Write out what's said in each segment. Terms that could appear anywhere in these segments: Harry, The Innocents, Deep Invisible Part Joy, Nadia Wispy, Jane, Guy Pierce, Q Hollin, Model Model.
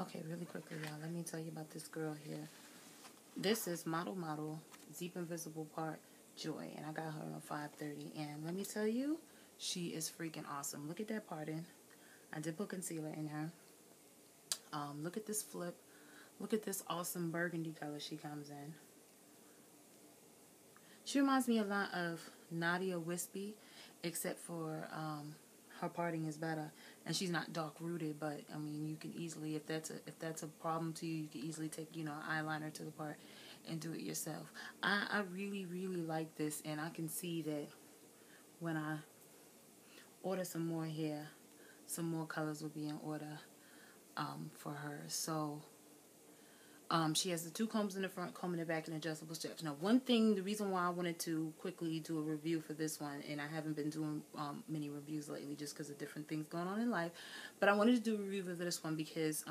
Okay, really quickly, y'all, let me tell you about this girl here. This is Model Model, Deep Invisible Part Joy, and I got her on 5:30, and let me tell you, she is freaking awesome. Look at that parting. I did put concealer in her. Look at this flip. Look at this awesome burgundy color she comes in. She reminds me a lot of Nadia Wispy, except for her parting is better, and she's not dark rooted. But I mean, you can easily, if that's a problem to you, you can easily take, you know, eyeliner to the part and do it yourself. I really like this, and I can see that when I order some more here, some more colors will be in order for her. So she has the two combs in the front, comb in the back, and adjustable straps. Now, one thing, the reason why I wanted to quickly do a review for this one, and I haven't been doing many reviews lately just because of different things going on in life, but I wanted to do a review of this one because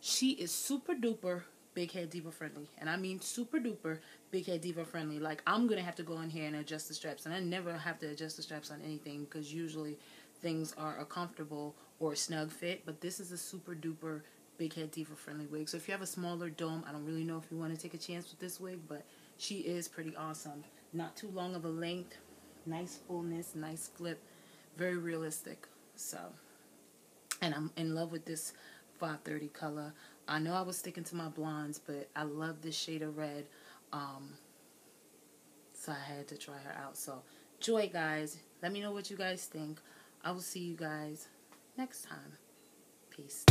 she is super duper big head diva friendly. And I mean super duper big head diva friendly. Like, I'm going to have to go in here and adjust the straps. And I never have to adjust the straps on anything because usually things are a comfortable or a snug fit. But this is a super duper big head diva friendly wig. So if you have a smaller dome, I don't really know if you want to take a chance with this wig, but she is pretty awesome. Not too long of a length, nice fullness, nice flip, very realistic. So, and I'm in love with this 530 color. I know I was sticking to my blondes, but I love this shade of red, so I had to try her out. So Joy, guys, let me know what you guys think. I will see you guys next time. Peace.